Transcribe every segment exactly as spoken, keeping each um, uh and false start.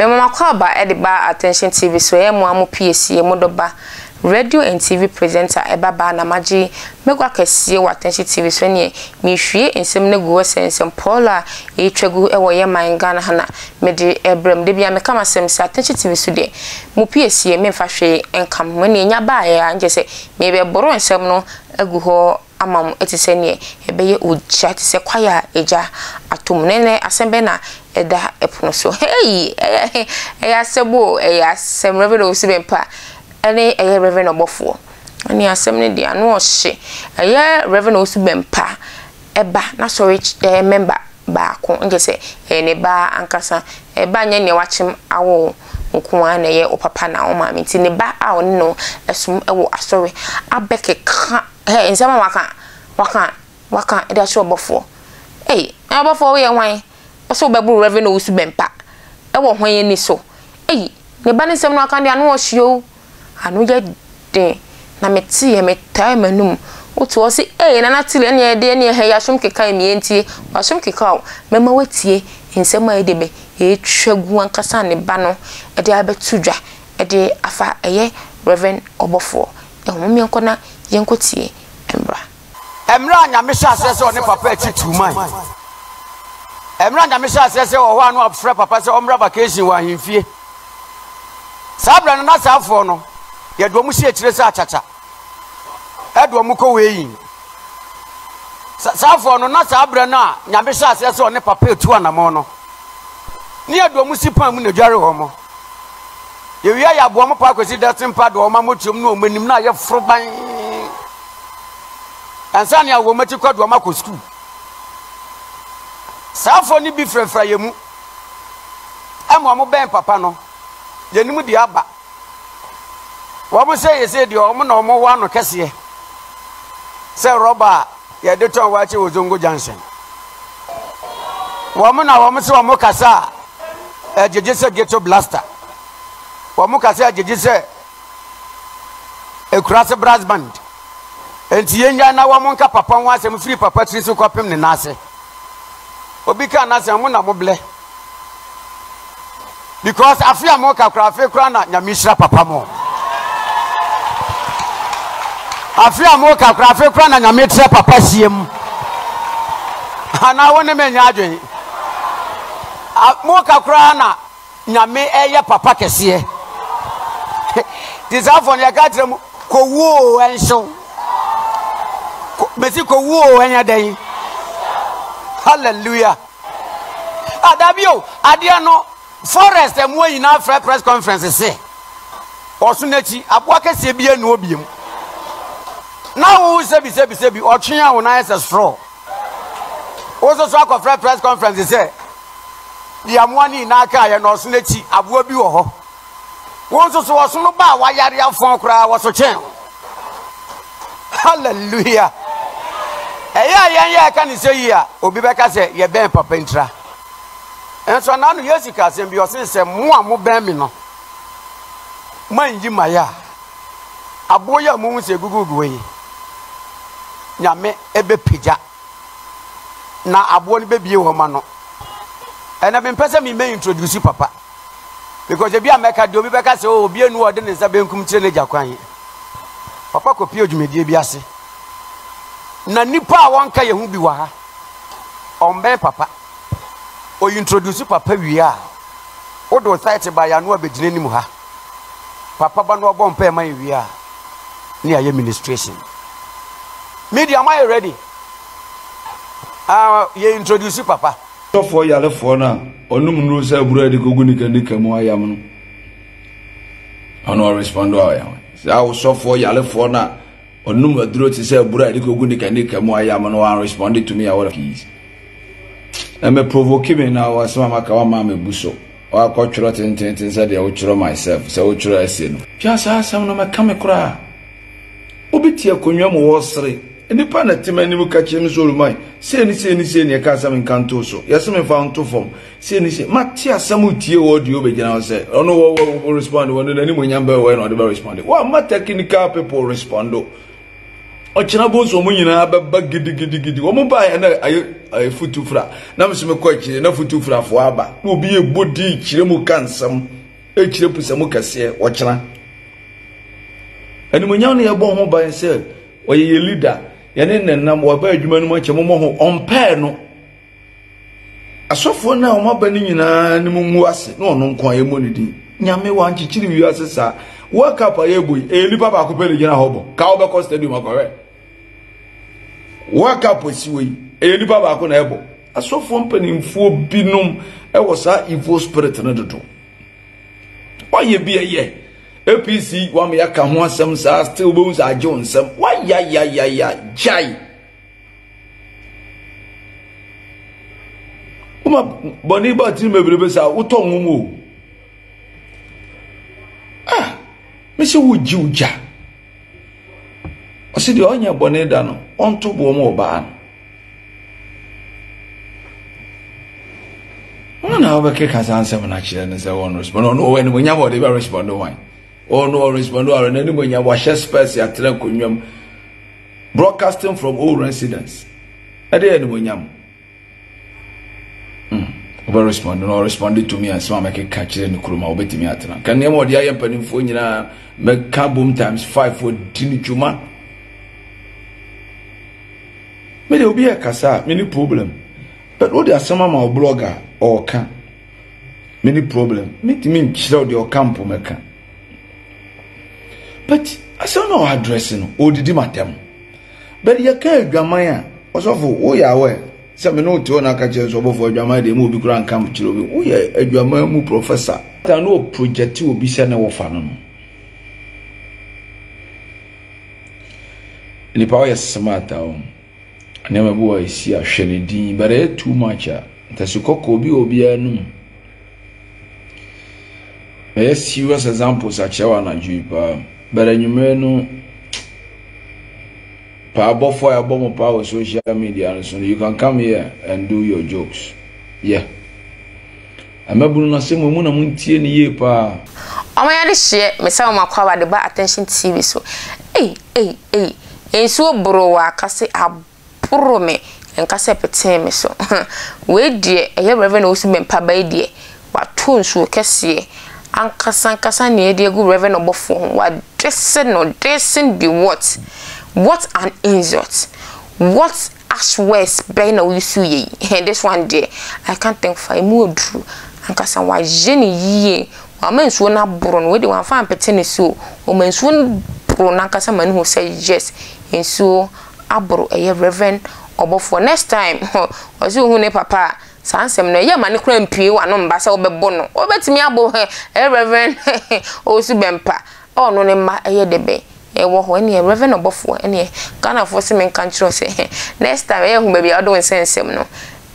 Me mama kwa ba ediba Attention T V so ye mu amu P S C ye mu doba radio and T V presenter Ebba Namaji me kwa kesi wa Attention T V so ni mi hwie ensem ne go sensem Paula e twegu e wo ye man Ghana hana me de ebrem de bia me kama sem sa Attention T V so de mu P S C me mfa hwe enkam mo ne nya ba ya nje se me be boro ensem no agu ho amam etise ne e be ye oja tise kwaya eja atom nene asembe na eda epono so hey e asebo e asem Reverend Obofour ene e Reverend Obofour ene asem ne dia no ohye e Reverend Obofour Ebba na sorry member ba ko nje se ene ba ankasa Ebba nya ne wachem awo nkoa na ye opapa na o ma menti ne ba awo no esum ewo asori abeke ka hey nsema waka waka waka eda show Obofour hey Obofour we wan so babu Reverend Obofour bempa e wo hwan ni so eyi ne ba nsem no aka de anu ohio anu ye de na meti ye metai manum otu o se eyi na na tire ne ye de ne he ya som keka emi enti wa som keka o mema watie nsem a de be e twagu ankasa ne ba no e de abetudwa e de afa eye Reverend Obofour e ho me nkona ye nkotie emra emra nya me sha se se one papa chi tuman Emran Damisha says, oh, one of Frap, Papa, Ombra vacation, while he fear. Sabra and not Safono, yet Domusia Chacha. Edward Mukaway Safono, not Sabrana, Namisha says on a papel to an amono. Near Domusipa Munajaromo. You hear your bomb park was it doesn't part or Mamutum, no, when you know you're from my and Sanya will make you call to Mako school. Safoni bi frefra yemu amo amo ben papa no yanimu di aba wo mo say say di o mo na o mo wa no kese say roba ya de ton wa che ozongo junction wo mo na wo mo say wo mo kasa ejeje say ghetto blaster wo mo kasa ejeje say ekurase brass band enti yenya na wo mo nka papa ho asem free papa tri so kwapem ne na ase Obika nasi amu na mobile because Afia Moka krafe krana nyamishra papa mo Afia Moka krafe krana nyamishra papa siem ana wone me nyaadwe Moka krana nyame eye papa kese disafon ya gatrem ko wo enso mesi ko wo enya dai Hallelujah. Adabio, Adiano, Forest, and we in our press conferences say, or Sunechi, Abuaka Sebi and Obium. Now, who Sebi Sebi Sebi, or China when I as a straw. Also, talk of press conferences say, the Amwani Naka and Osunechi, Abuabio. Also, so was no bar, why are you phone cry was a channel? Hallelujah. Eya yan ya ka ni sey ya obi be ka se ye ben papa ntra enso na no yesu ka se bi o se se mo amu ben mi no manji maya aboya mu se gugugu we nyame ebe pija na abo ni be bie ho ma no ena be pese mi me introduce papa because e bi ameka de obi be ka se obi enu ode ni se benkum tire ne jakwan papa ko pie odumedie bi ase na nipa wonka yehu bi wa ha ombe papa o introduce papa wi a o do site ba ya no abegine nim ha papa ba no obo mpa man wi a ni aye administration media am I ready ah ye introduce papa so for yale for na onum nru se abura de goguni kande kamu ayam no ono respond ayam say I so for yale for na onum aduro ti se bura ri kogu ni kanika mo ayam no one responded to me all of these na me provoke me na wa sama maka wa ma me buso wa kwotro tin tin tin said ya wotro myself so wotro ase no just asam no maka me kura obiti akonwa mo wosre enipa na timani mu ka chim so rumai se ni se ni se ni ka asam nkanto so yeso me found to form se ni se matia asam tie wo di obegina wo se ono wo respond wo no ni mo nyamba wo no de respond wa ma technical people respond Ochinabozo omunyina ababa gidi gidi gidi omuba ya na ayi futufra na msime kwakire na futufra fo aba na obi ye bodi kire mu kansam e kire pusa mu kase ochina animunya na ye bo ho ban se oyeye leader ye ne nenam wo ba adwuma no ma kye momo ho onpa no asofo na omaba ni nyina ni mu ase na ono nko aye monidi nyame wa nchichiri wi ase sa work up ayeboy elipa ba ko pele gina hobo ka obeko stadium akore work up siwi elipa ba ko na ebo asofo mpanimfuo binum e wo sa evil spirit na dodo oye bi ye A P C wa me ya ka ho asem sa still bo sa aje onsem wa ya ya ya ya jai uma boni ba tin mebrebe sa uton nwumo ah Missy would you ja? I see the onion bonnet down on to Bomo Ban. One hour cake has answered when I children is one respond. No, when we never respond to wine. Oh, no, respond to our enemy when you wash a space at Telecunium broadcasting from all residents. I didn't win yam. Over responded or responded to me and swam a catch in the Kuruma or betting me at an. Can you more the iron penny for you? Make boom times five for Tinichuma. Maybe will be a cassa, many problem. But what are some of our blogger or can? Many problem. Meet me chill your camp, Mecca. But I saw no addressing or did matem. But your care, Gamaya, was awful, oh, yeah, well. Some no to na catches over for Jamai, they move grand camp to oh, yeah, a Jamamu professor. I know project will be sent over for no. The power is smart. I never boy see a shelly, but I too much. That's a cock will be obianum. A serious example such a one, I do, but I know. Power for a bomb of power, social media, and so you can come here and do your jokes. Yeah. I'm able to say, I'm going to ye pa. Oh, my other shit, Miss Alma Cover, the bad attention T V. So, eh, eh, eh, eh, so bro, I can say, I borrow me and can say, pretend me so. Wait, dear, I have Reverend Osimhen Pabay, dear, but tunes will kiss ye. Anka Sankasa near dear good Reverend Obofour, what dressing or dressing be what? What an insult! What ash words Ben Owusu ye? And this one day, I can't think for a more true. And cause I was Jenny ye. Women soon not born with the one fan petting so. Women soon born and cause a man who says yes. And so I brought a Reverend Obofour next time. Or so who ne papa. Sansem no ye mani kura mpi wa no mbasa obe bono. Obe timi abo he. A Reverend Owusu bempa. Oh no ne ma ye debe. E wo ho ene Reverend Obofour ene Ghana for semen kan kiro se next time e hu baby odo nsensem no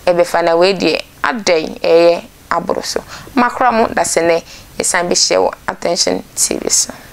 e be fa na we die adan e aboro so makra mo da se ne e san be share Attention T V so